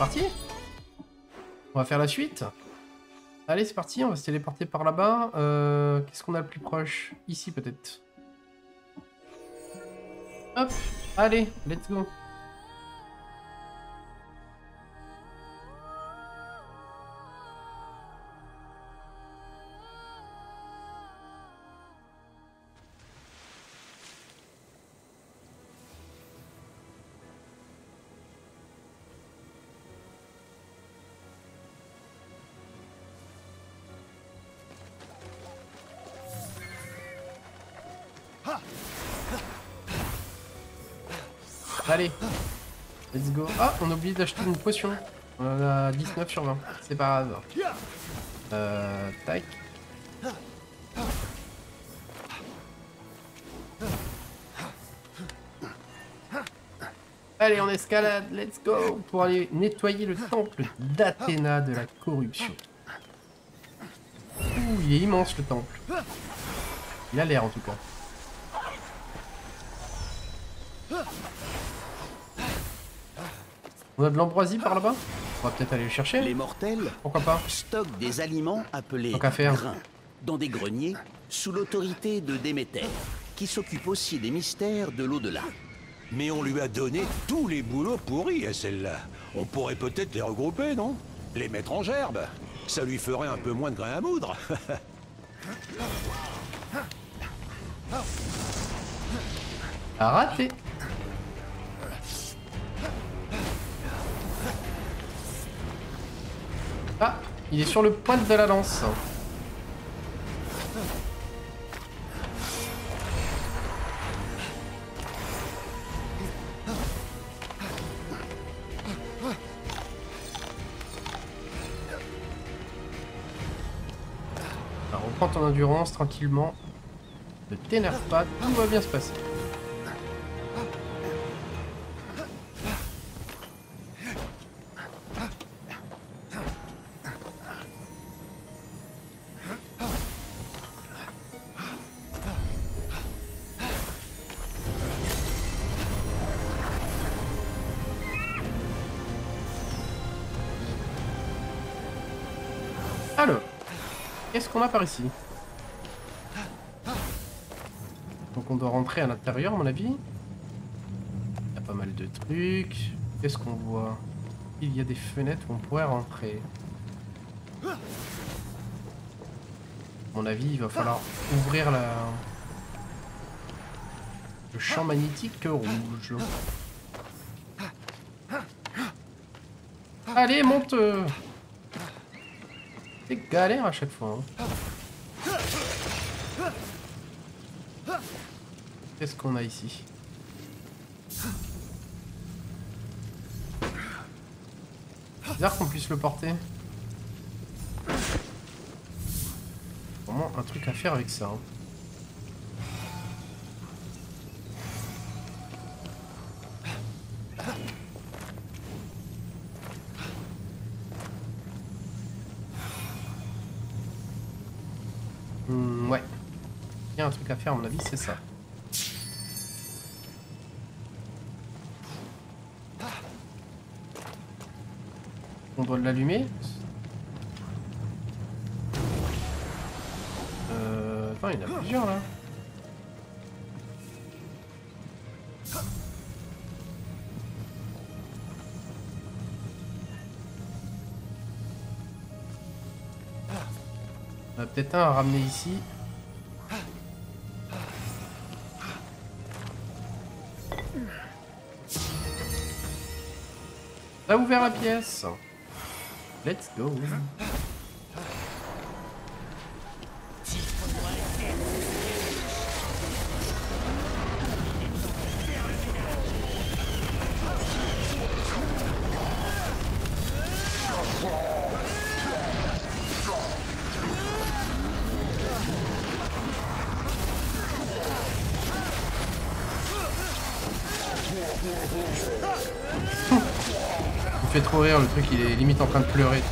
parti. On va faire la suite. Allez, c'est parti, on va se téléporter par là-bas. Qu'est-ce qu'on a le plus proche? Ici, peut-être. Hop, allez, let's go. Allez, let's go. Ah, on oublie d'acheter une potion. On en a 19 sur 20. C'est pas grave. Tac. Allez, on escalade. Let's go. Pour aller nettoyer le temple d'Athéna de la corruption. Ouh, il est immense le temple. Il a l'air en tout cas. On a de l'ambroisie par là-bas? On va peut-être aller le chercher. Les mortels, pourquoi pas, stockent des aliments appelés grains dans des greniers sous l'autorité de Déméter, qui s'occupe aussi des mystères de l'au-delà. Mais on lui a donné tous les boulots pourris à celle-là. On pourrait peut-être les regrouper, non? Les mettre en gerbe. Ça lui ferait un peu moins de grains à moudre. A raté. Ah, il est sur le poil de la lance. Alors, on prend ton endurance tranquillement. Ne t'énerve pas, tout va bien se passer. Qu'est-ce qu'on a par ici? Donc on doit rentrer à l'intérieur à mon avis. Il y a pas mal de trucs. Qu'est-ce qu'on voit? Il y a des fenêtres où on pourrait rentrer. À mon avis il va falloir ouvrir la... le champ magnétique rouge. Allez monte. C'est galère à chaque fois. Hein. Qu'est-ce qu'on a ici? C'est bizarre qu'on puisse le porter. Vraiment un truc à faire avec ça. Hein. Ouais, il y a un truc à faire à mon avis, c'est ça. On doit l'allumer. Attends, il y en a plusieurs là. On a peut-être un à ramener ici. On a ouvert la pièce. Let's go. Il fait trop rire le truc, il est limite en train de pleurer.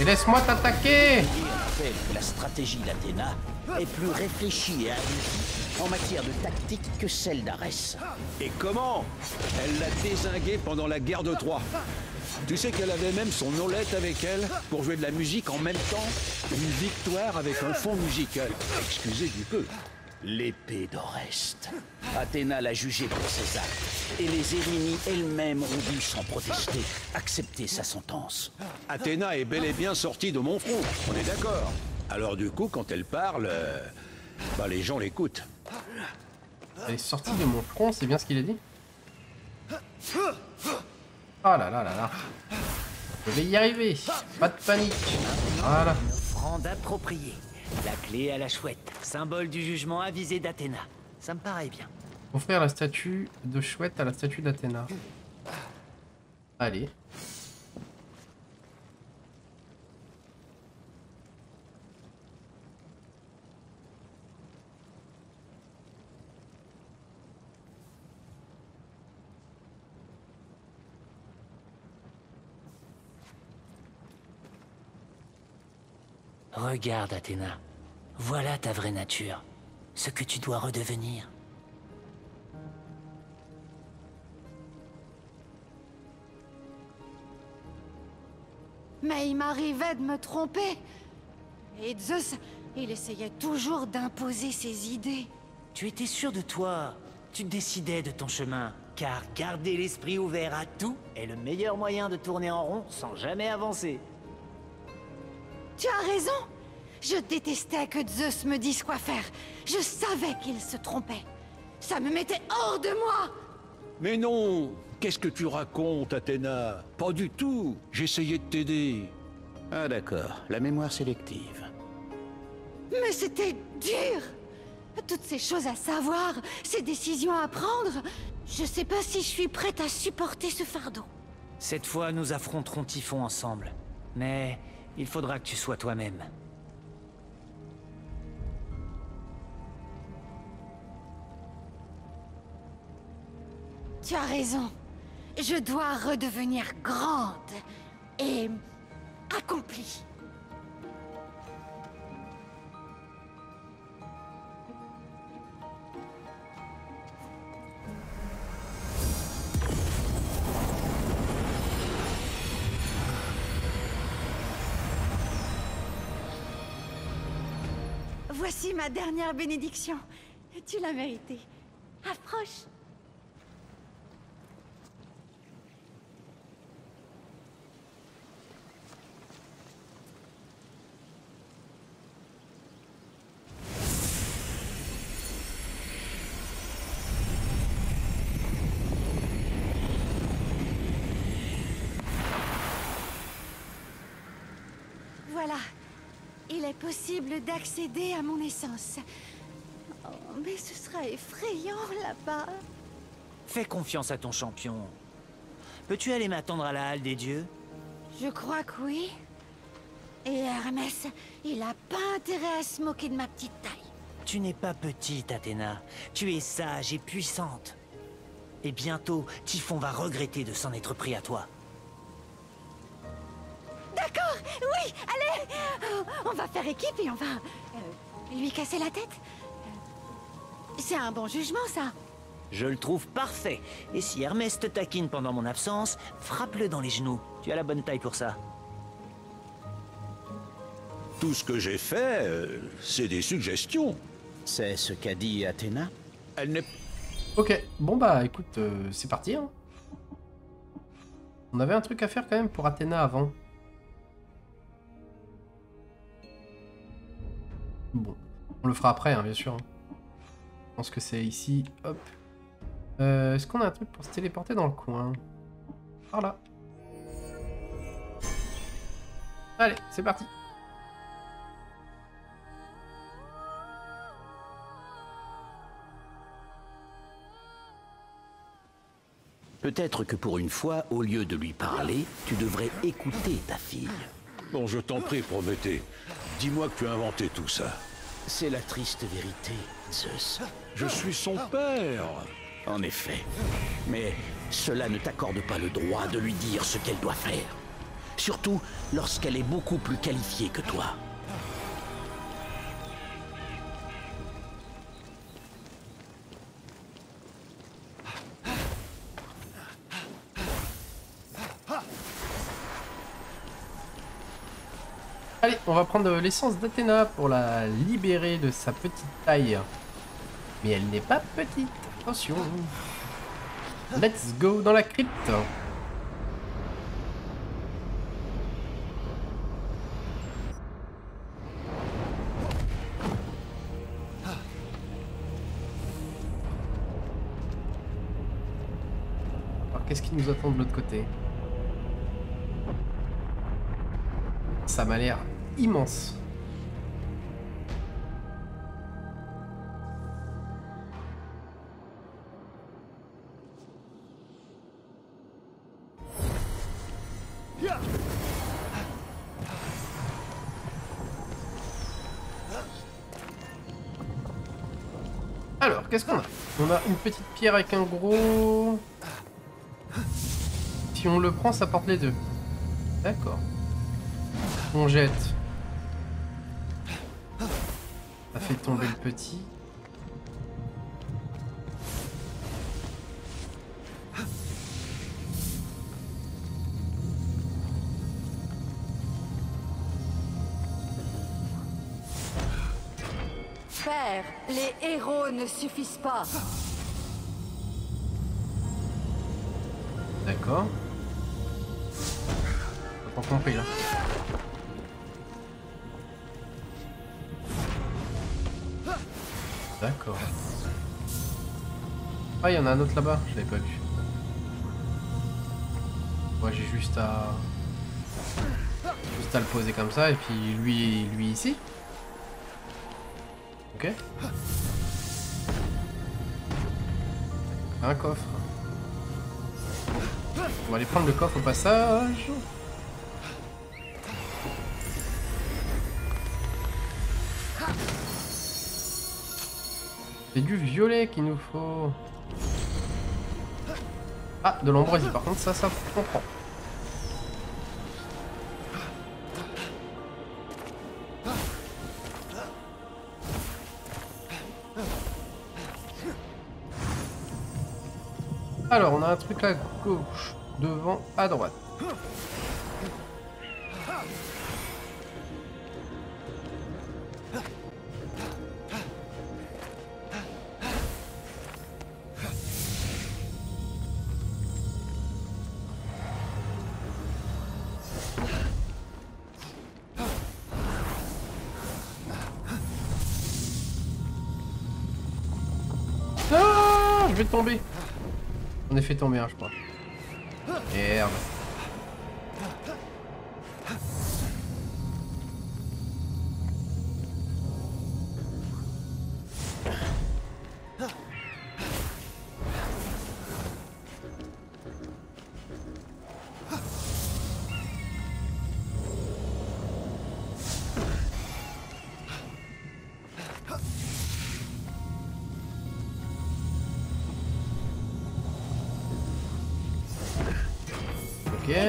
Et laisse-moi t'attaquer. rappelle que la stratégie d'Athéna est plus réfléchie et aboutie en matière de tactique que celle d'Arès. Et comment? Elle l'a dézinguée pendant la guerre de Troie. Tu sais qu'elle avait même son aulette avec elle pour jouer de la musique en même temps. Une victoire avec un fond musical. Excusez du peu. L'épée d'Oreste. Athéna l'a jugée pour ses actes, et les Hérénies elles-mêmes ont dû, sans protester, accepter sa sentence. Athéna est bel et bien sortie de mon front, on est d'accord. Alors du coup, quand elle parle, bah, les gens l'écoutent. Elle est sortie de mon front, c'est bien ce qu'il a dit? Ah là là là là. Je vais y arriver, pas de panique. Voilà. Une offrande appropriée. La clé à la chouette, symbole du jugement avisé d'Athéna. Ça me paraît bien. Offrir la statue de chouette à la statue d'Athéna. Allez. Regarde, Athéna. Voilà ta vraie nature. Ce que tu dois redevenir. Mais il m'arrivait de me tromper. Et Zeus, il essayait toujours d'imposer ses idées. Tu étais sûre de toi. Tu décidais de ton chemin. Car garder l'esprit ouvert à tout est le meilleur moyen de tourner en rond sans jamais avancer. Tu as raison. Je détestais que Zeus me dise quoi faire. Je savais qu'il se trompait. Ça me mettait hors de moi. Mais non. Qu'est-ce que tu racontes, Athéna? Pas du tout. J'essayais de t'aider. Ah d'accord, la mémoire sélective. Mais c'était dur. Toutes ces choses à savoir, ces décisions à prendre. Je sais pas si je suis prête à supporter ce fardeau. Cette fois, nous affronterons Typhon ensemble. Mais... il faudra que tu sois toi-même. Tu as raison. Je dois redevenir grande et accomplie. Voici ma dernière bénédiction. Tu l'as méritée. Approche. Voilà. Il est possible d'accéder à mon essence. Oh, mais ce sera effrayant là-bas. Fais confiance à ton champion. Peux-tu aller m'attendre à la halle des dieux? Je crois que oui. Et Hermès, il n'a pas intérêt à se moquer de ma petite taille. Tu n'es pas petite, Athéna. Tu es sage et puissante. Et bientôt, Typhon va regretter de s'en être pris à toi. D'accord, oui, allez. On va faire équipe et on va lui casser la tête. C'est un bon jugement, ça. Je le trouve parfait. Et si Hermès te taquine pendant mon absence, frappe-le dans les genoux. Tu as la bonne taille pour ça. Tout ce que j'ai fait, c'est des suggestions. C'est ce qu'a dit Athéna. Elle n'est... Ok, bon bah écoute, c'est parti. Hein. On avait un truc à faire quand même pour Athéna avant. Bon, on le fera après, hein, bien sûr. Je pense que c'est ici. Hop. Est-ce qu'on a un truc pour se téléporter dans le coin? Par là. Allez, c'est parti. Peut-être que pour une fois, au lieu de lui parler, tu devrais écouter ta fille. Bon, je t'en prie, Prométhée. Dis-moi que tu as inventé tout ça. C'est la triste vérité, Zeus. Je suis son père. En effet. Mais cela ne t'accorde pas le droit de lui dire ce qu'elle doit faire. Surtout lorsqu'elle est beaucoup plus qualifiée que toi. Allez, on va prendre l'essence d'Athéna pour la libérer de sa petite taille. Mais elle n'est pas petite, attention. Let's go dans la crypte. Qu'est-ce qui nous attend de l'autre côté? Ça m'a l'air immense. Alors, qu'est-ce qu'on a? On a une petite pierre avec un gros... Si on le prend, ça porte les deux. D'accord. On jette. Ça fait tomber le petit. Père, les héros ne suffisent pas. D'accord. Pas compris là. D'accord. Ah, il y en a un autre là-bas, je l'avais pas vu. Moi j'ai juste à... le poser comme ça et puis lui ici. Ok. Un coffre. On va aller prendre le coffre au passage. C'est du violet qu'il nous faut. Ah, de l'ambroisie, par contre, ça on prend. Alors, on a un truc à gauche, devant, à droite. Je vais tomber. On est fait tomber, hein, je crois. Merde.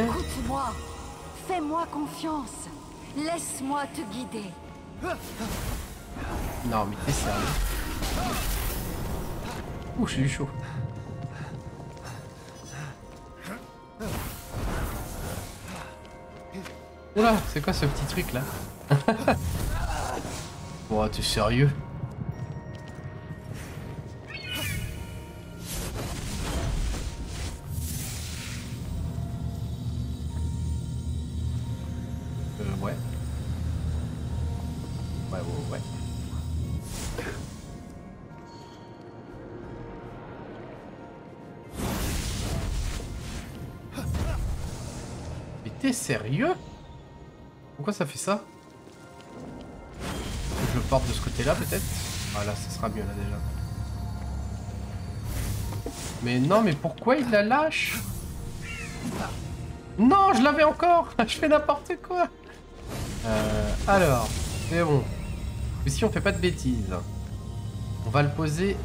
Écoute-moi, fais-moi confiance, laisse-moi te guider. Non mais t'es sérieux. Ouh, j'ai eu chaud. Oula, c'est quoi ce petit truc là? Ouah, t'es sérieux? Ouais. Mais t'es sérieux? Pourquoi ça fait ça? Je porte de ce côté-là peut-être? Voilà, ça sera mieux là déjà. Mais non, mais pourquoi il la lâche? Non, je l'avais encore. Je fais n'importe quoi. Alors, c'est bon. Mais si on fait pas de bêtises, on va le poser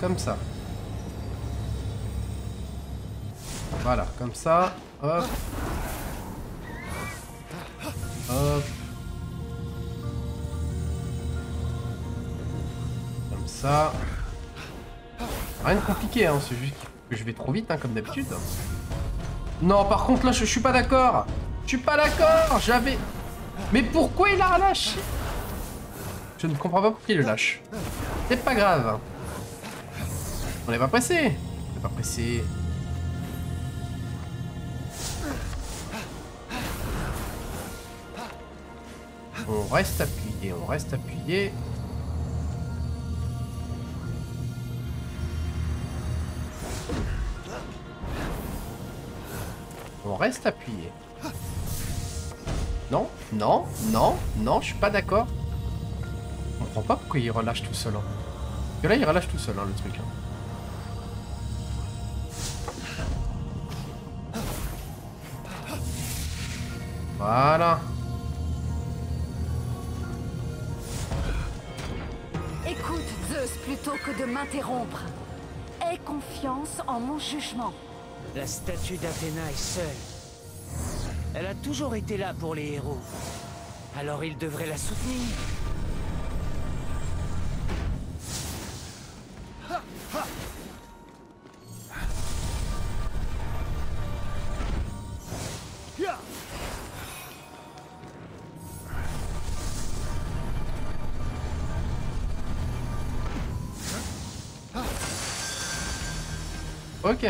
comme ça. Voilà, comme ça. Hop. Hop. Comme ça. Rien de compliqué, hein, c'est juste que je vais trop vite, hein, comme d'habitude. Non, par contre, là, je suis pas d'accord. Je suis pas d'accord. J'avais... Mais pourquoi il la relâche? Je ne comprends pas pourquoi il le lâche. C'est pas grave. On n'est pas pressé. On n'est pas pressé. On reste appuyé, on reste appuyé. On reste appuyé. Non, non, non, non, je suis pas d'accord. On comprend pas pourquoi il relâche tout seul. Hein. Parce que là, il relâche tout seul, hein, le truc. Hein. Voilà. Écoute, Zeus, plutôt que de m'interrompre. Aie confiance en mon jugement. La statue d'Athéna est seule. Elle a toujours été là pour les héros. Alors il devrait la soutenir. Ok.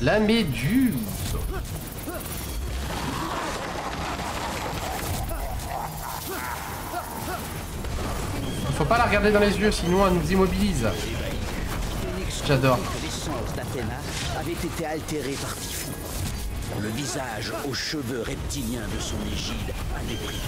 La Méduse. Faut pas la regarder dans les yeux, sinon elle nous immobilise. J'adore. Avait été altéré par Typhon. Le visage aux cheveux reptiliens de son égide a mépris.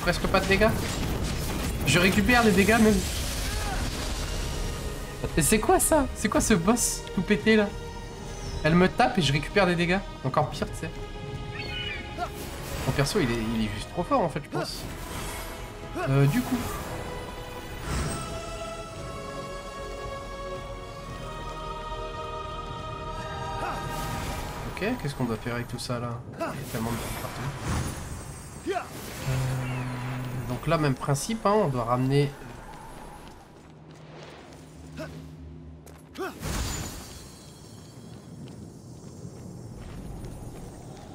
Presque pas de dégâts. Je récupère les dégâts même. Et c'est quoi ça? C'est quoi ce boss tout pété là? Elle me tape et je récupère des dégâts. Encore pire, tu sais. Mon perso il est juste trop fort en fait, je pense. Du coup. Ok, qu'est-ce qu'on doit faire avec tout ça là? Il y a tellement de trucs partout. Donc là, même principe, hein, on doit ramener...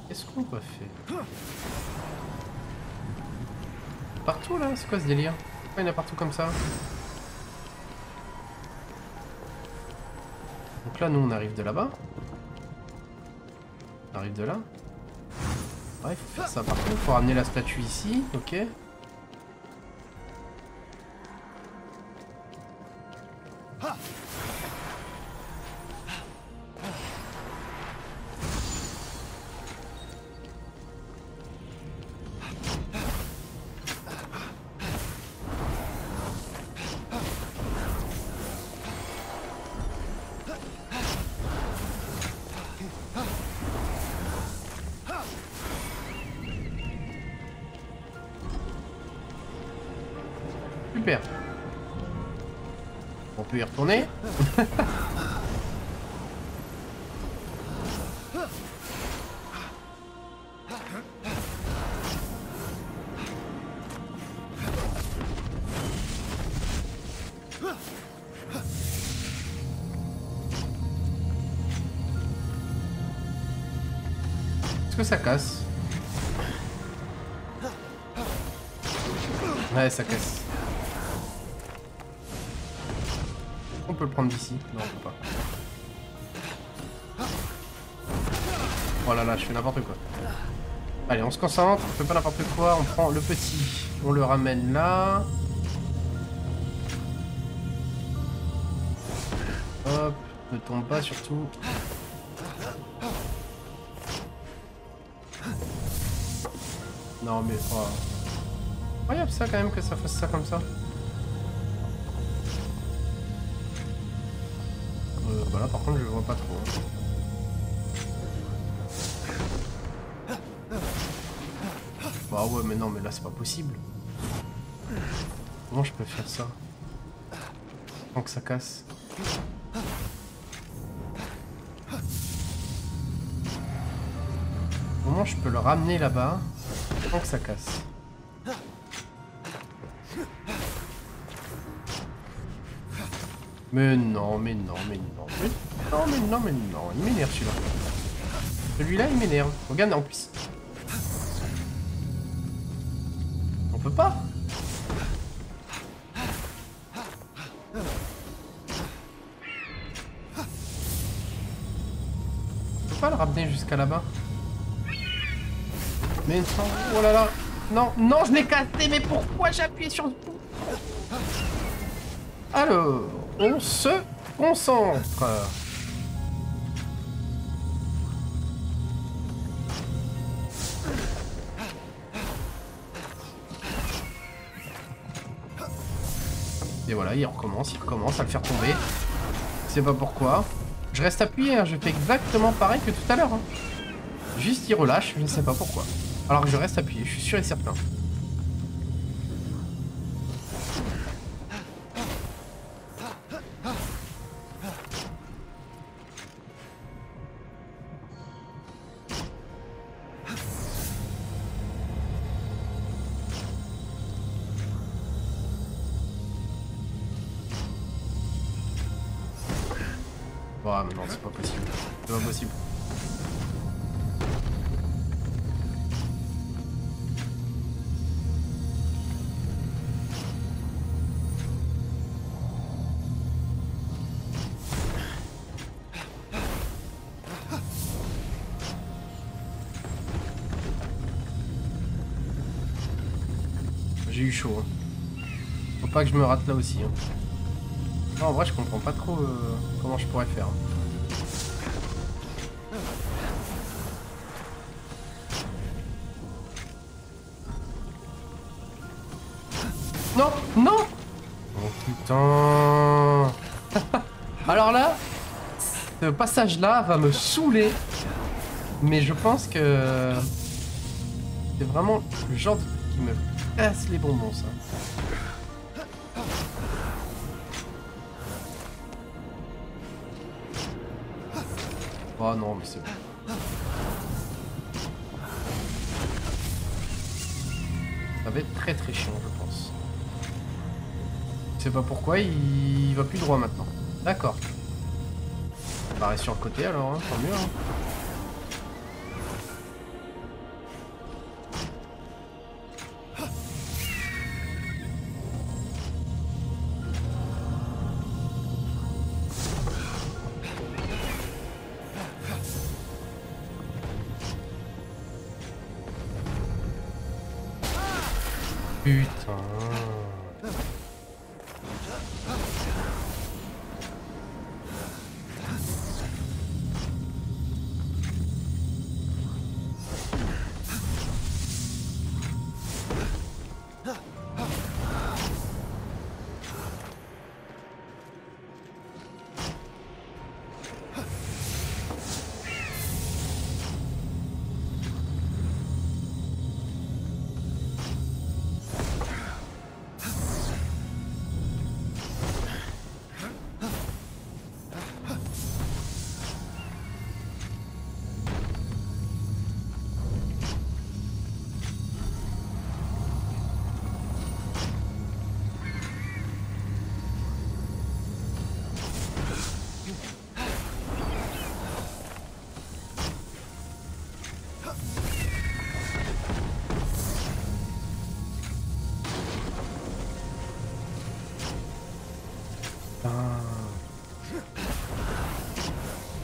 Qu'est-ce qu'on doit faire? Partout là? C'est quoi ce délire? Pourquoi il y en a partout comme ça? Donc là, nous, on arrive de là-bas. On arrive de là. Ouais, il faut faire ça partout. Il faut ramener la statue ici, ok. Super. On peut y retourner. Est-ce que ça casse? Ouais, ça casse. On peut le prendre d'ici. Non, on peut pas. Oh là là, je fais n'importe quoi. Allez, on se concentre, on fait pas n'importe quoi, on prend le petit. On le ramène là. Hop, ne tombe pas surtout. Non mais... Oh. Incroyable ça quand même que ça fasse ça comme ça. Bah là par contre je le vois pas trop. Hein. Bah ouais mais non mais là c'est pas possible. Comment je peux faire ça? Tant que ça casse. Comment je peux le ramener là-bas? Tant que ça casse. Mais non, mais non, mais non, mais non, mais non, mais non, il m'énerve celui-là. Celui-là, il m'énerve. Regarde, en plus. On peut pas. On peut pas le ramener jusqu'à là-bas. Mais non, oh là là. Non, non, je l'ai cassé, mais pourquoi j'ai appuyé sur ce bout? Alors... on se concentre. Et voilà, il recommence à le faire tomber. Je sais pas pourquoi. Je reste appuyé, hein. Je fais exactement pareil que tout à l'heure. Hein. Juste il relâche, je ne sais pas pourquoi. Alors que je reste appuyé, je suis sûr et certain. Ah mais non c'est pas possible, c'est pas possible. J'ai eu chaud. Hein. Faut pas que je me rate là aussi. Hein. Non, en vrai je comprends pas trop comment je pourrais faire. Non, non. Oh putain. Alors là, ce passage là va me saouler. Mais je pense que c'est vraiment le genre de truc qui me casse les bonbons ça. Oh non mais c'est bon. Ça va être très très chiant je pense. Je sais pas pourquoi il va plus droit maintenant. D'accord. On va rester sur le côté alors, hein, tant mieux. Hein. Putain.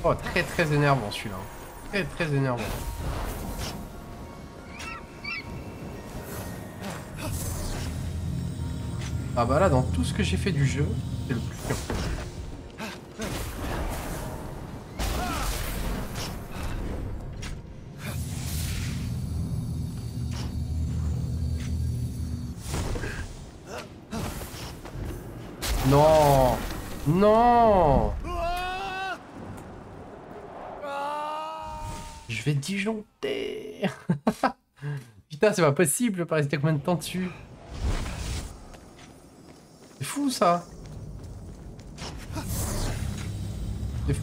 Oh, très très énervant celui-là. Très très énervant. Ah bah là dans tout ce que j'ai fait du jeu, c'est le plus dur. Non. Non. vais disjoncter. Putain, c'est pas possible, je vais pas rester combien de temps dessus. C'est fou ça. C'est fou.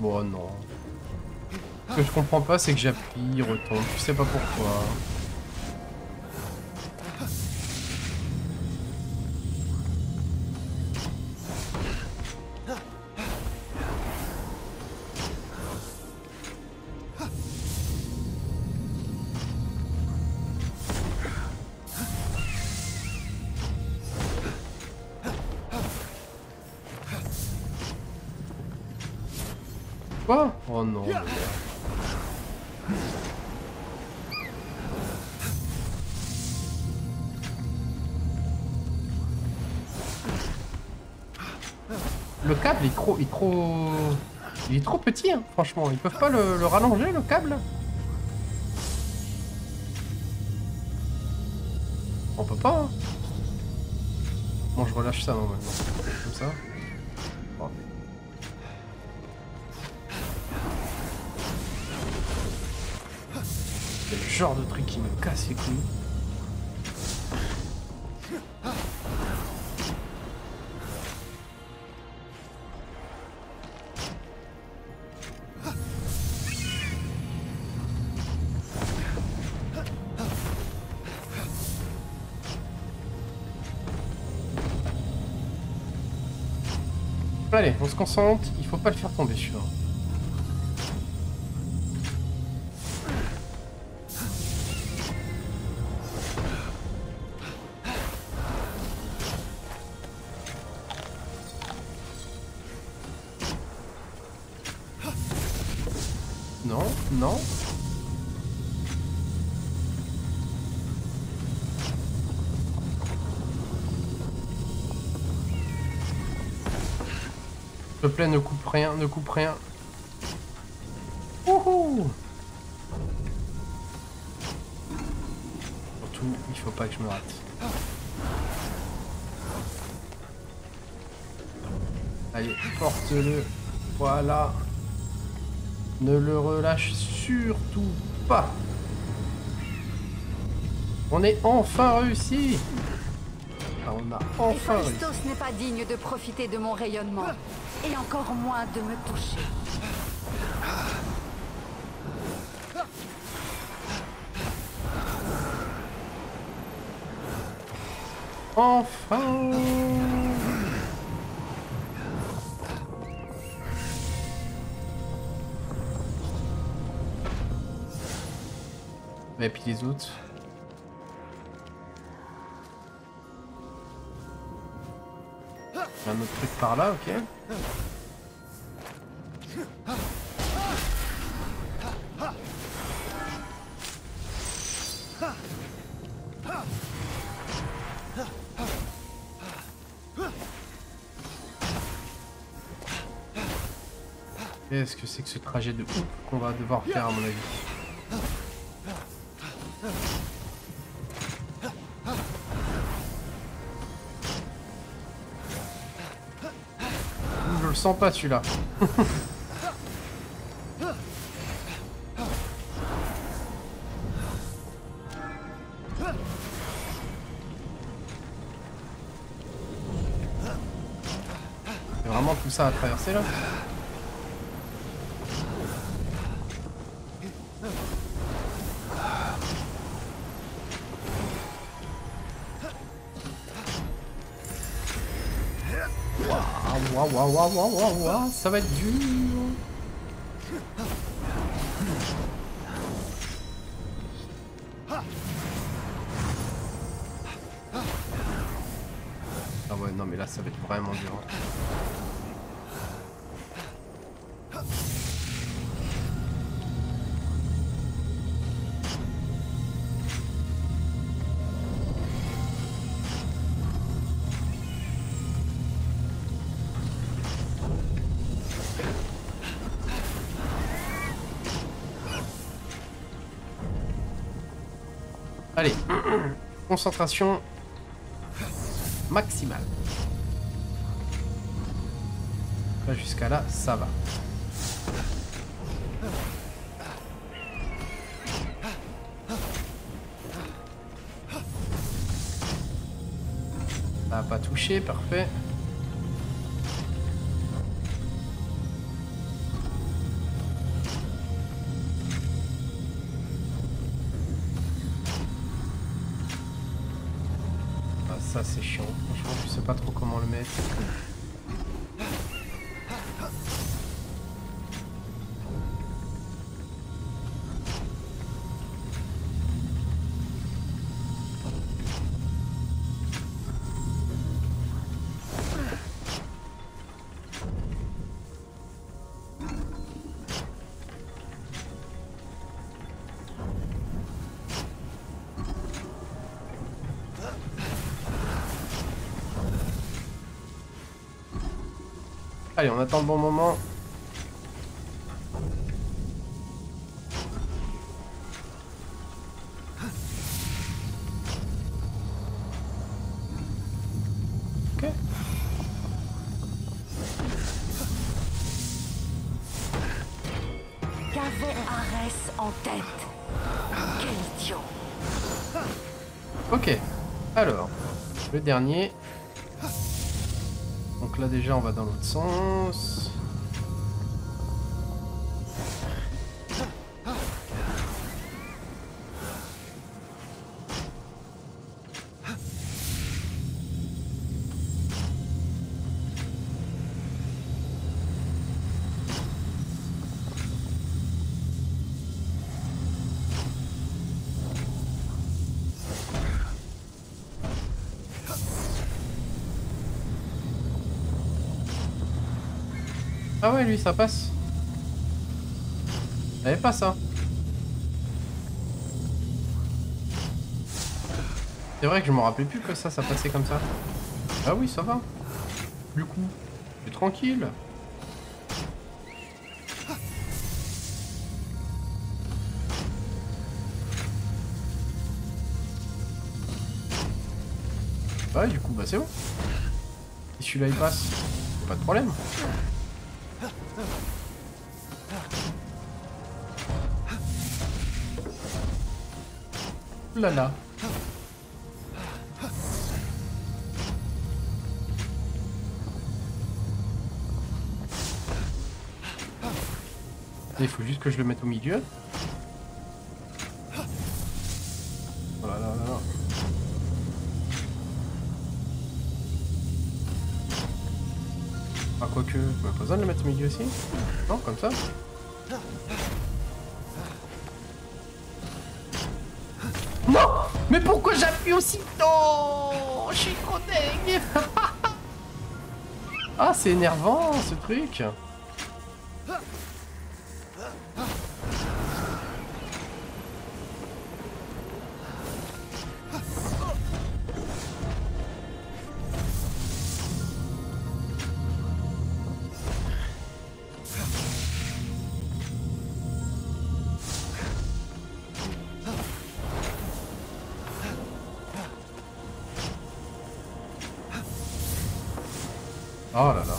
Bon non. Ce que je comprends pas, c'est que j'appuie, retombe, je sais pas pourquoi. Il est trop petit, hein, franchement. Ils peuvent pas le rallonger, le câble. On peut pas. Hein. Bon, je relâche ça, non, maintenant. Comme ça. Oh. C'est le genre de truc qui me casse les couilles. Allez, on se concentre, il faut pas le faire tomber, je suis sûr. Non, non. S'il te plaît, ne coupe rien, ne coupe rien. Wouhou! Surtout, il faut pas que je me rate. Allez, porte-le. Voilà. Ne le relâche surtout pas. On est enfin réussi. Enfin, on a enfin réussi. Héphaïstos n'est pas digne de profiter de mon rayonnement. Et encore moins de me toucher. Enfin. Et puis les autres. Un autre truc par là, ok. Qu'est-ce que c'est que ce trajet de ouf qu'on va devoir faire à mon avis? Je sens pas celui-là. C'est vraiment tout ça à traverser là. Waouh, waouh, waouh, waouh, waouh, ça va être dur. Ah ouais, non mais là ça va être vraiment dur. Allez, concentration maximale. Là, jusqu'à là, ça va. Ça n'a pas touché, parfait. Ça c'est chiant, franchement je sais pas trop comment le mettre. Allez, on attend le bon moment. Ok. Qu'avait Arès en tête? Quel idiot. Ok. Alors, le dernier. Là déjà on va dans l'autre sens. Ah ouais, lui ça passe. J'avais pas ça. C'est vrai que je m'en rappelais plus que ça passait comme ça. Ah oui, ça va. Du coup, je suis tranquille. Ah ouais, du coup, bah c'est bon. Si celui-là il passe, pas de problème. Là là. Il faut juste que je le mette au milieu. Oh là là là là. Ah quoique, pas besoin de le mettre au milieu aussi. Non, comme ça. Mais pourquoi j'appuie aussitôt? Je suis trop dingue. Ah, c'est énervant ce truc. Oh là là.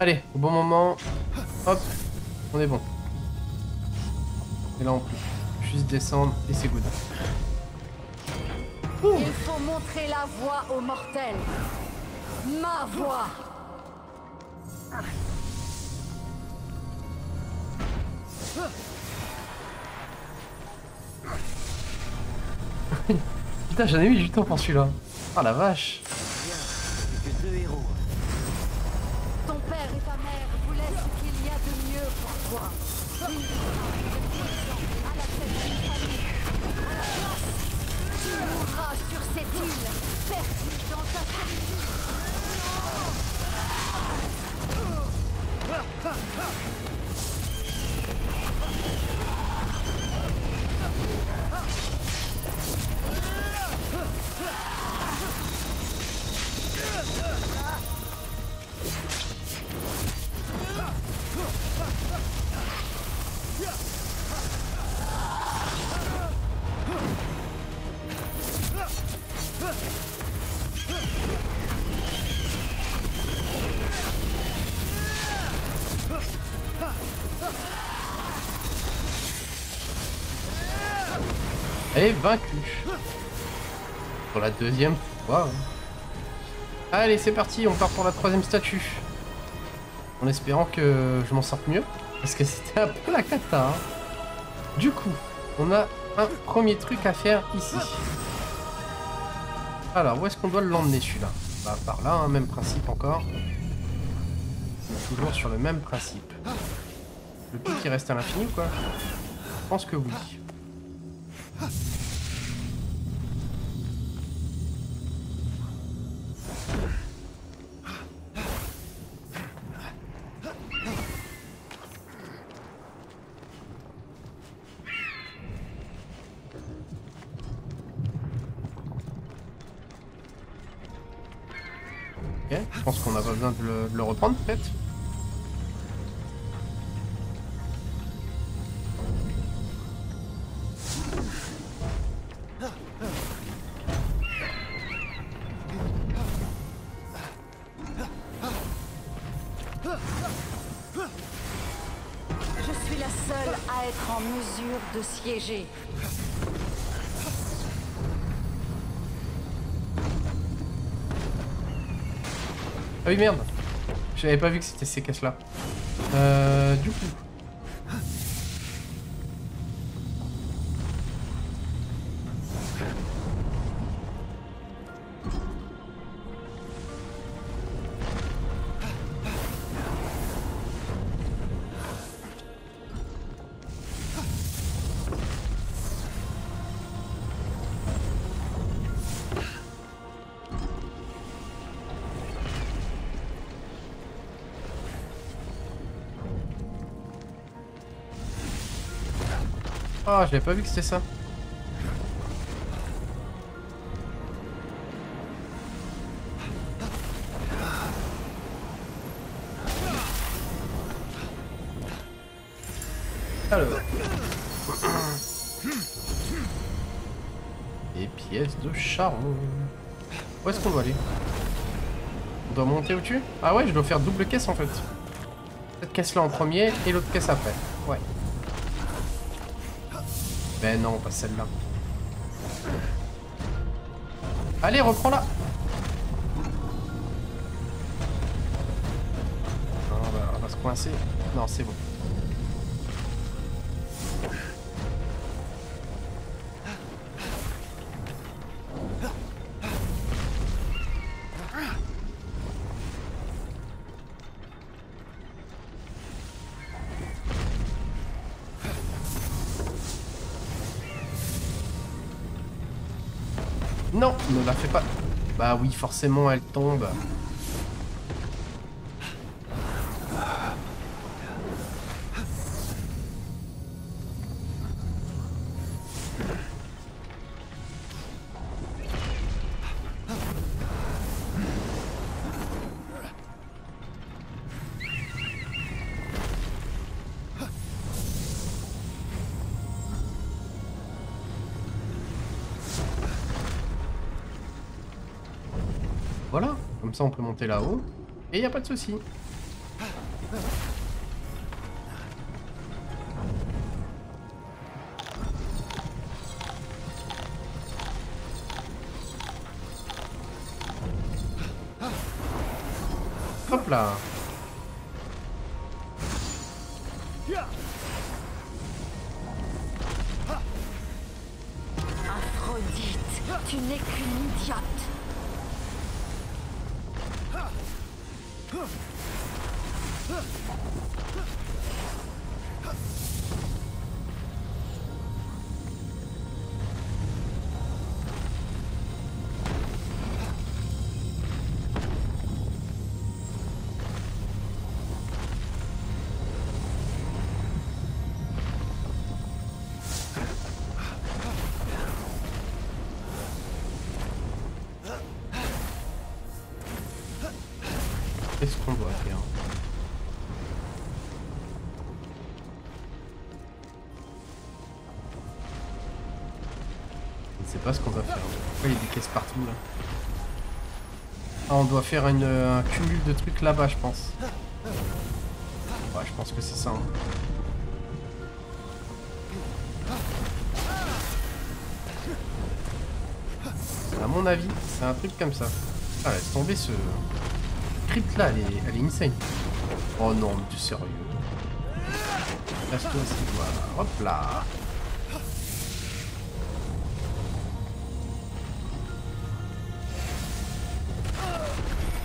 Allez, au bon moment. Hop, on est bon. Et là on peut juste descendre et c'est good. Ouh. Il faut montrer la voie aux mortels. Ma voie. Putain, j'en ai mis du temps pour celui-là. Ah la vache. Ton père et ta mère vous laissent ce qu'il y a de mieux pour toi. À la tête d'une famille, à la place. Tu mourras sur cette île, perdu dans ta solitude. Et vaincu pour la deuxième fois. Allez, c'est parti, on part pour la troisième statue. En espérant que je m'en sorte mieux. Parce que c'était un peu la cata. Hein. Du coup, on a un premier truc à faire ici. Alors, où est-ce qu'on doit l'emmener celui-là? Bah, par là, hein, même principe encore. Toujours sur le même principe. Le pic qui reste à l'infini, quoi. Je pense que oui. Ok, je pense qu'on a besoin de le reprendre peut-être. De siéger. Ah oui merde, j'avais pas vu que c'était ces caisses là. Du coup. Ah, j'avais pas vu que c'était ça. Alors. Des pièces de charbon. Où est-ce qu'on doit aller? On doit monter au-dessus? Ah ouais, je dois faire double caisse en fait. Cette caisse là en premier et l'autre caisse après. Ouais. Ben non, pas celle-là. Allez, reprends-la. On va se coincer. Non, c'est bon. Non, ne la fais pas. Bah oui, forcément, elle tombe. Voilà, comme ça on peut monter là-haut. Et il n'y a pas de souci. Hop là. Aphrodite, tu n'es qu'une idiote. Qu'est-ce qu'on doit faire? Je ne sais pas ce qu'on va faire. Pourquoi il y a des caisses partout là? Ah, on doit faire un cumul de trucs là-bas, je pense. Ouais, je pense que c'est ça. Hein. À mon avis, c'est un truc comme ça. Ah, laisse tomber ce... là, elle est insane. Oh non, mais du sérieux. Passe-toi, c'est toi. Hop là.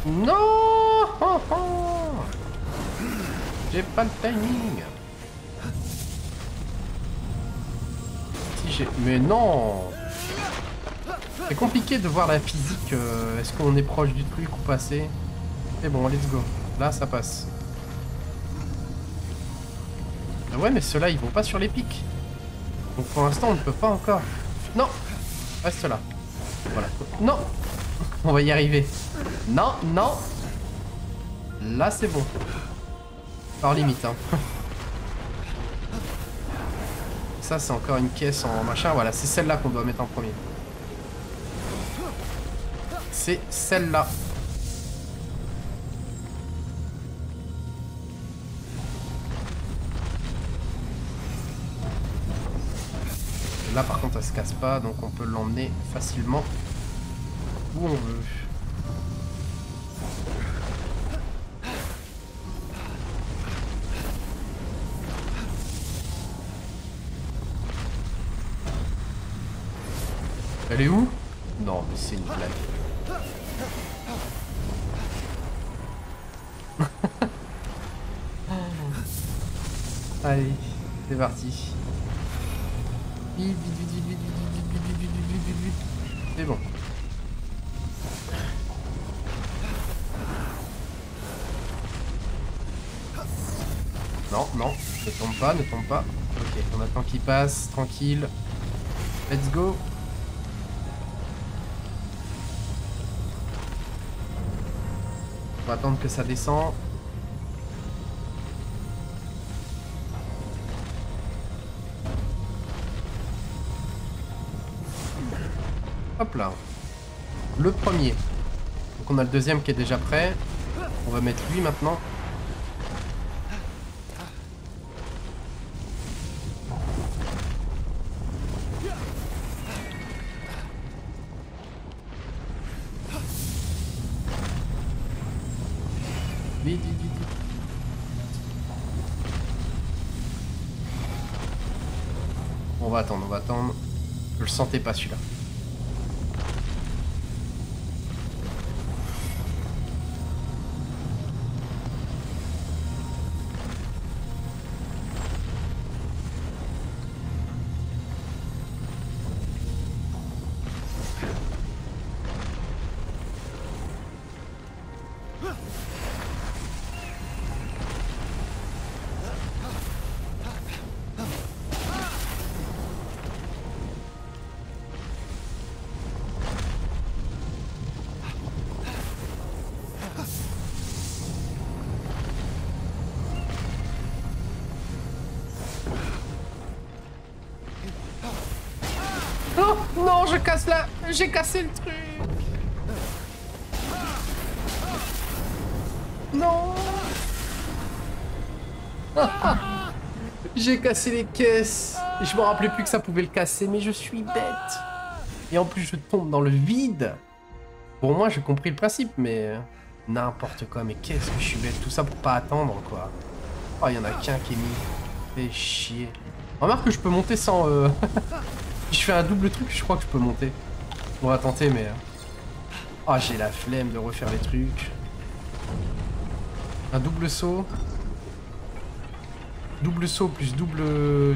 Non, oh, oh. J'ai pas le timing. Si j'ai... Mais non. C'est compliqué de voir la physique. Est-ce qu'on est proche du truc ou passé? Et bon, let's go. Là, ça passe. Ah ouais, mais ceux-là, ils vont pas sur les pics. Donc pour l'instant, on ne peut pas encore. Non. Reste là. Voilà. Non. On va y arriver. Non, non. Là, c'est bon. Par limite, hein. Ça, c'est encore une caisse en machin. Voilà, c'est celle-là qu'on doit mettre en premier. C'est celle-là. Là par contre elle se casse pas, donc on peut l'emmener facilement où on veut. Elle est où? Non mais c'est une blague. Allez, c'est parti. C'est bon. Non, non, ne tombe pas, ne tombe pas. Ok, on attend qu'il passe, tranquille. Let's go. On va attendre que ça descende. Hop là, le premier. Donc on a le deuxième qui est déjà prêt. On va mettre lui maintenant. Vite, vite, vite. On va attendre, on va attendre. Je le sentais pas celui-là. Non, non, je casse là. J'ai cassé le truc. Non. J'ai cassé les caisses. Je me rappelais plus que ça pouvait le casser, mais je suis bête. Et en plus, je tombe dans le vide. Pour moi, j'ai compris le principe, mais... N'importe quoi, mais qu'est-ce que je suis bête. Tout ça pour pas attendre, quoi. Oh, il y en a qu'un qui est mis. Fais chier. Remarque que je peux monter sans... je fais un double truc, je crois que je peux monter. On va tenter, mais... Oh, j'ai la flemme de refaire les trucs. Un double saut. Double saut plus double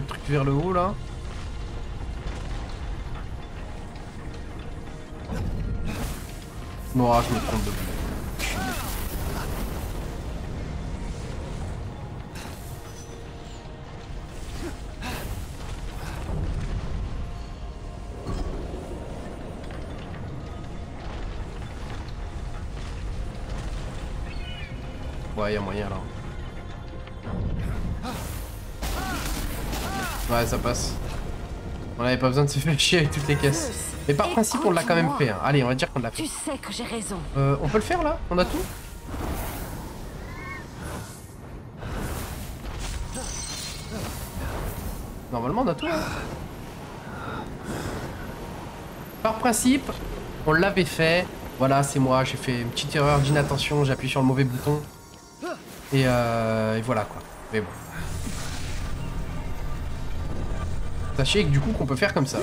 truc vers le haut, là. Bon, ah, je me trompe de bout. Ouais, y a moyen là. Ouais, ça passe. On avait pas besoin de se faire chier avec toutes les caisses. Mais par principe, on l'a quand même fait. Hein. Allez, on va dire qu'on l'a fait. Tu sais que j'ai raison. On peut le faire là? On a tout? Normalement, on a tout. Hein. Par principe, on l'avait fait. Voilà, c'est moi. J'ai fait une petite erreur d'inattention. J'ai appuyé sur le mauvais bouton. Et voilà quoi. Mais bon. Sachez que du coup qu'on peut faire comme ça.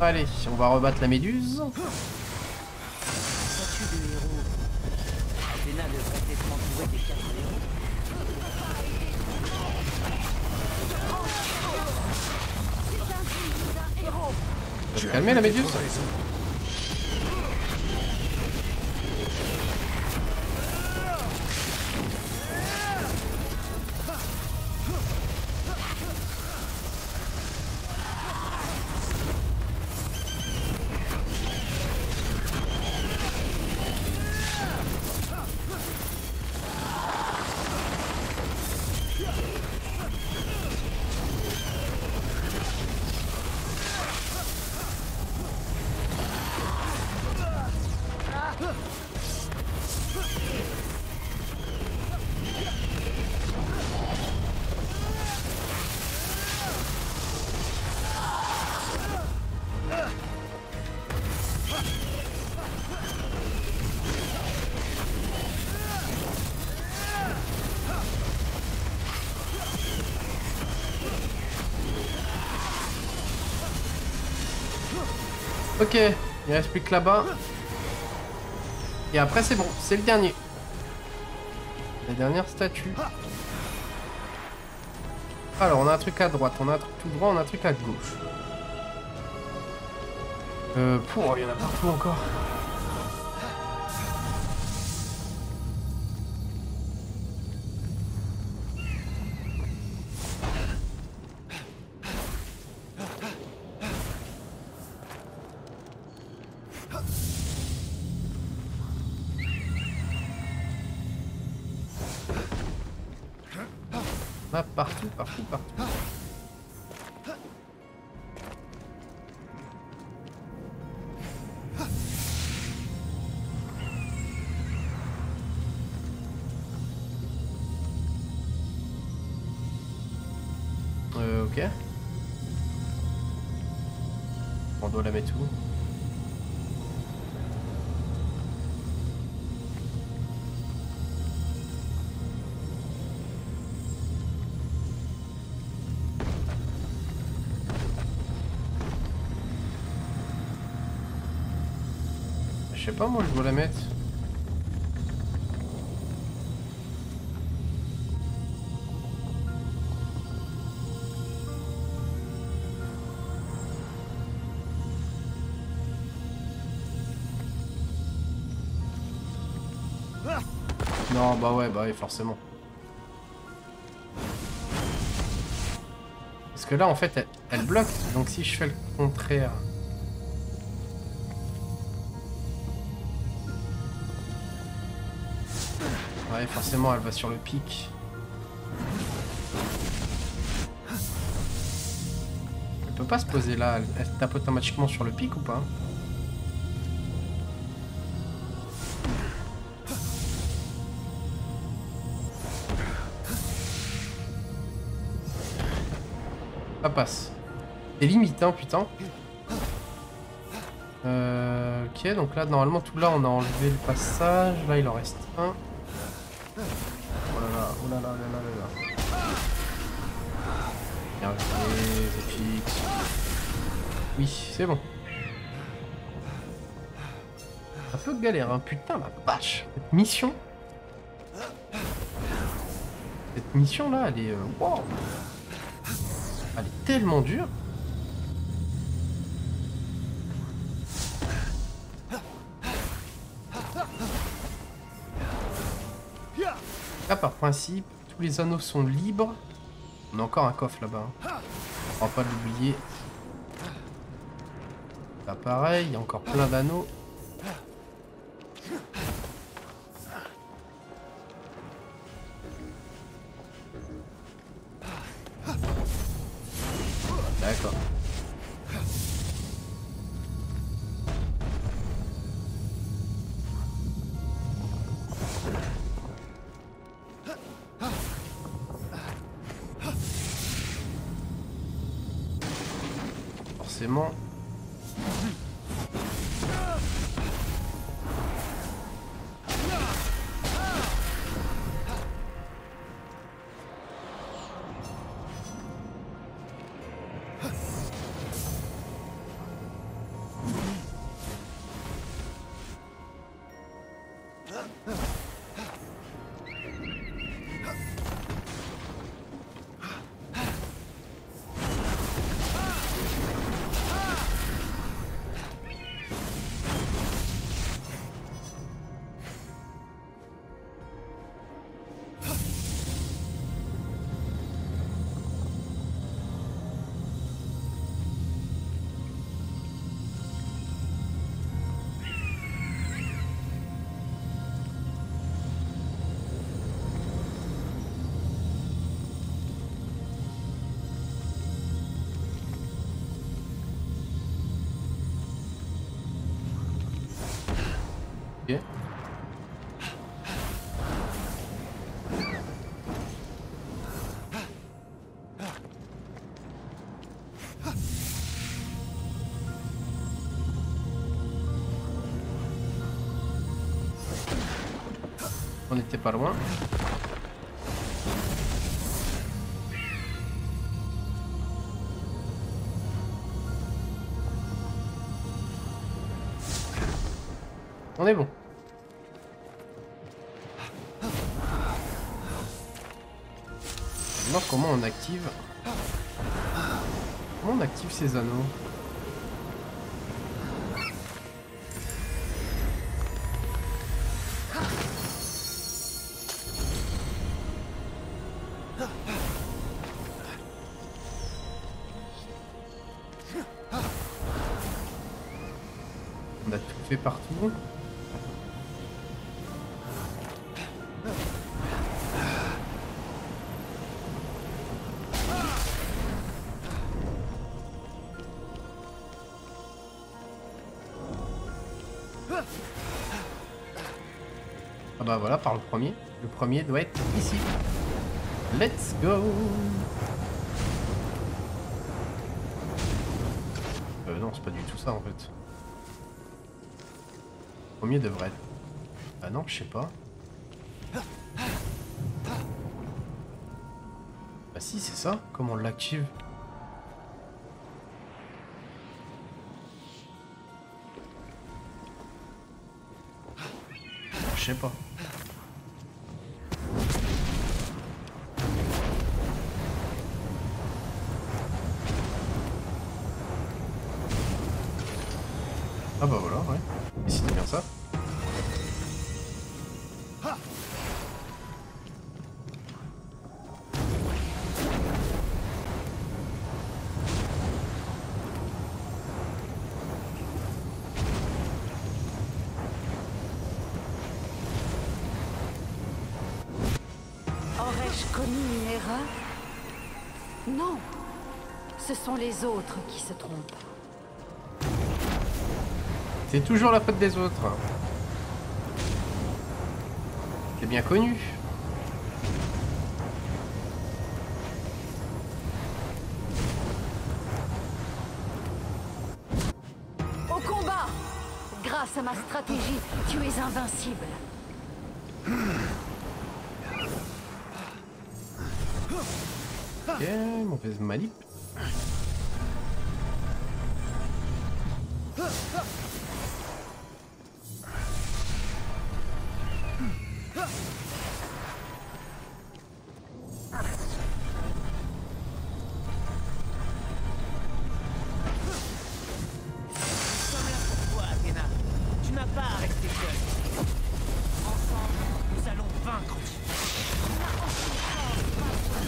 Allez, on va rebattre la Méduse. Tu as calmé la Méduse. Ok, il reste plus que là-bas. Et après c'est bon, c'est le dernier. La dernière statue. Alors on a un truc à droite, on a un truc tout droit, on a un truc à gauche. Il y en a partout encore. Partout. Ok. On doit la mettre où? Je sais pas, moi je dois la mettre. Non, bah ouais, forcément. Parce que là, en fait, elle bloque. Donc si je fais le contraire... Ouais, forcément, elle va sur le pic. peut pas se poser là. Elle tape automatiquement sur le pic ou pas? Ça passe. C'est limite, hein, putain. Ok, donc là, normalement, tout là, on a enlevé le passage. Là, il en reste un. Oh là là, oh là là, oh là là, là, là. Oui, c'est bon. Un peu galère, hein. Putain, la vache. Cette mission là, elle est... Wow. Elle est tellement dure. Là, par principe, tous les anneaux sont libres. On a encore un coffre là-bas. On va pas l'oublier. Là pareil, il y a encore plein d'anneaux. D'accord. Forcément. On n'était pas loin. On est bon. Maintenant, comment on active ces anneaux? Partout. Ah bah voilà, par le premier. Le premier doit être ici. Let's go. Non, c'est pas du tout ça en fait. Premier devrait être... Ah non, je sais pas. Bah si, c'est ça. Comment on l'active? Je sais pas. Ah bah voilà, ouais. Et c'était bien ça. Aurais-je commis une erreur? Non. Ce sont les autres qui se trompent. C'est toujours la faute des autres. C'est bien connu. Au combat! Grâce à ma stratégie, tu es invincible. Ok, mauvaise manip.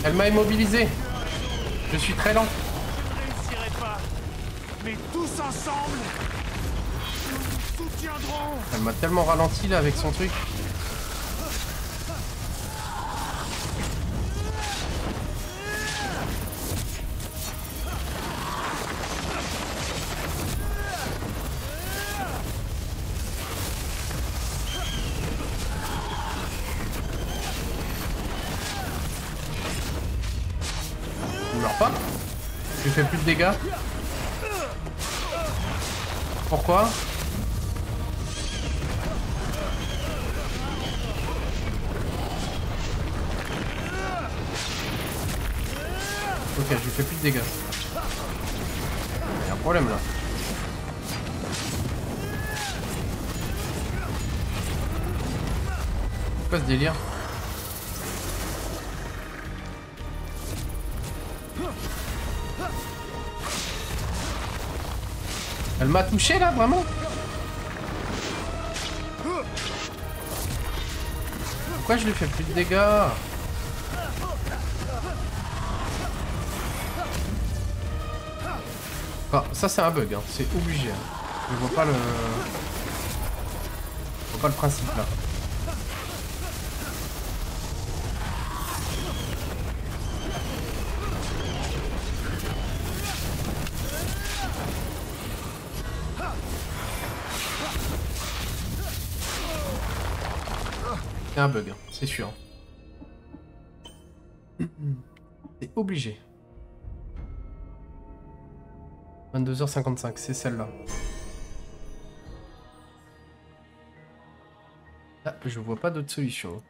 Elle m'a immobilisé. Je suis très lent. Je ne réussirai pas. Mais tous ensemble, nous nous soutiendrons. Elle m'a tellement ralenti là avec son truc. Je fais plus de dégâts. Pourquoi? Ok, je fais plus de dégâts. Il y a un problème là. C'est quoi ce délire? Elle m'a touché là, vraiment? Pourquoi je lui fais plus de dégâts? Enfin, ça c'est un bug, hein. C'est obligé. Je vois pas le... Je vois pas le principe là. C'est un bug, c'est sûr. C'est obligé. 22h55, c'est celle-là. Ah, je vois pas d'autre solution.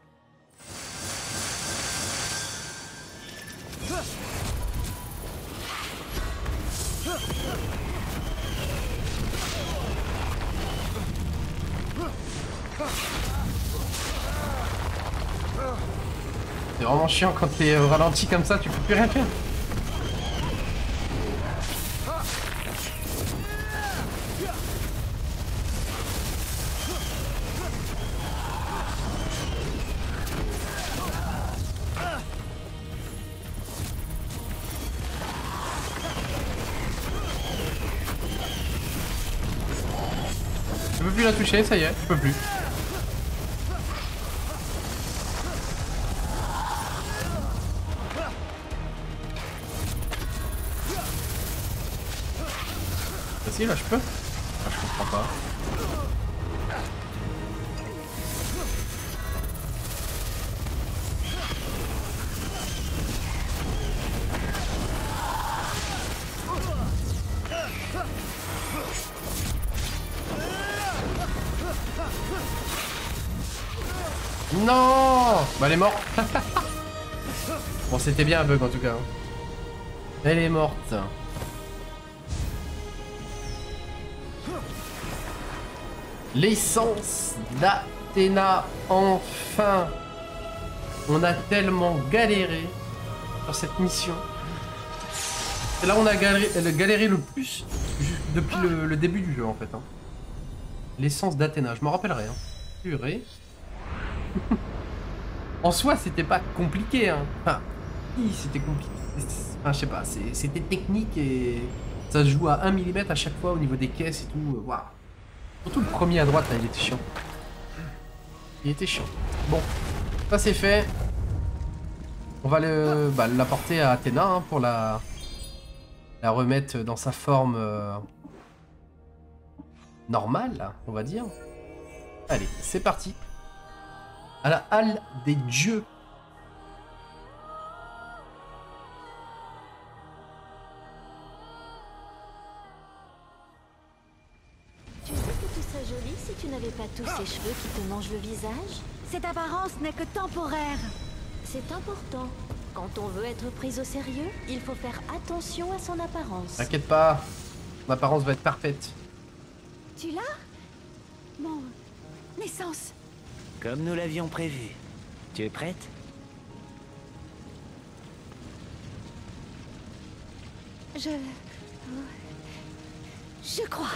C'est vraiment chiant quand t'es ralenti comme ça, tu peux plus rien faire. Je peux plus la toucher, ça y est, je peux plus. Si là je peux, ah, je comprends pas. Non, bah elle est morte. Bon, c'était bien un bug en tout cas. Elle est morte. L'essence d'Athéna, enfin! On a tellement galéré sur cette mission. C'est là où on a galéré le plus depuis le début du jeu en fait. Hein. L'essence d'Athéna, je m'en rappellerai. Hein. Purée. En soi, c'était pas compliqué. Hein. Enfin, oui, c'était compliqué. Enfin, je sais pas, c'était technique et ça se joue à 1 mm à chaque fois au niveau des caisses et tout. Waouh! Surtout le premier à droite, là, il était chiant. Il était chiant. Bon, ça c'est fait. On va l'apporter à Athéna hein, pour la la remettre dans sa forme normale, on va dire. Allez, c'est parti. À la halle des dieux. Tu sais que tu serais jolie si tu n'avais pas tous ces cheveux qui te mangent le visage. Cette apparence n'est que temporaire. C'est important. Quand on veut être pris au sérieux, il faut faire attention à son apparence. T'inquiète pas, mon apparence va être parfaite. Tu l'as? Mon naissance. Comme nous l'avions prévu. Tu es prête? Je crois.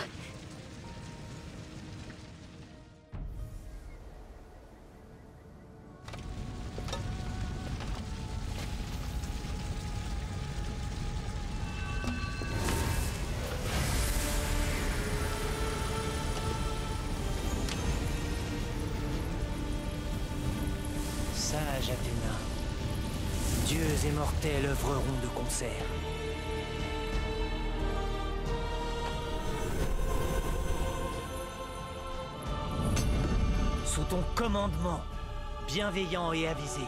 Sage Athéna, dieux et mortels œuvreront de concert. Sous ton commandement, bienveillant et avisé.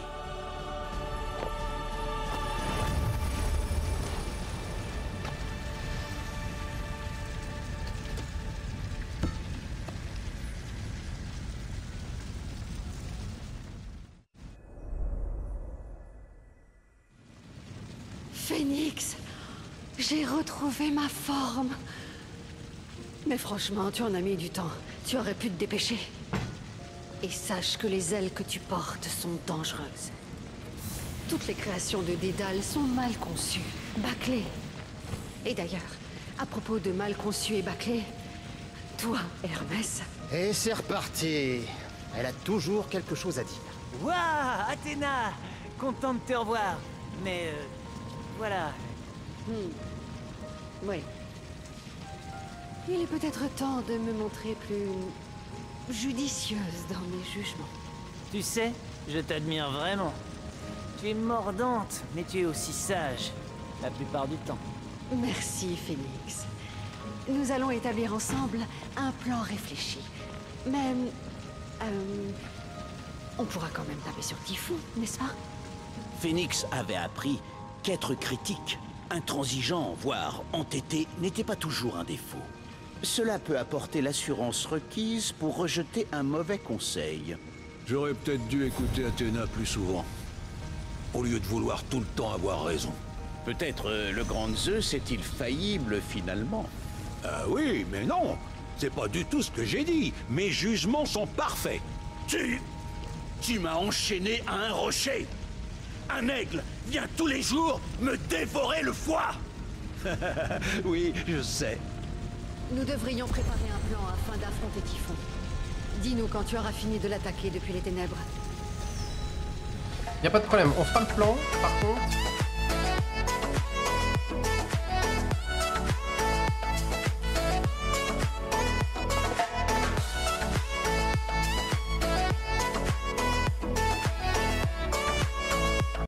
J'ai retrouvé ma forme. Mais franchement, tu en as mis du temps. Tu aurais pu te dépêcher. Et sache que les ailes que tu portes sont dangereuses. Toutes les créations de Dédale sont mal conçues, bâclées. Et d'ailleurs, à propos de mal conçues et bâclées, toi, Hermès... Et c'est reparti. Elle a toujours quelque chose à dire. Waouh, Athéna, content de te revoir. Mais... voilà... Oui. Il est peut-être temps de me montrer plus... judicieuse dans mes jugements. Tu sais, je t'admire vraiment. Tu es mordante, mais tu es aussi sage, la plupart du temps. Merci, Phénix. Nous allons établir ensemble un plan réfléchi. Même... on pourra quand même taper sur Typhon, n'est-ce pas? Phénix avait appris qu'être critique... intransigeant, voire entêté, n'était pas toujours un défaut. Cela peut apporter l'assurance requise pour rejeter un mauvais conseil. J'aurais peut-être dû écouter Athéna plus souvent, au lieu de vouloir tout le temps avoir raison. Peut-être le grand Zeus est-il faillible finalement? Oui, mais non. C'est pas du tout ce que j'ai dit. Mes jugements sont parfaits. Tu m'as enchaîné à un rocher. Un aigle vient tous les jours me dévorer le foie. Oui, je sais. Nous devrions préparer un plan afin d'affronter Typhon. Dis-nous quand tu auras fini de l'attaquer depuis les ténèbres. Y a pas de problème, on fera le plan, par contre...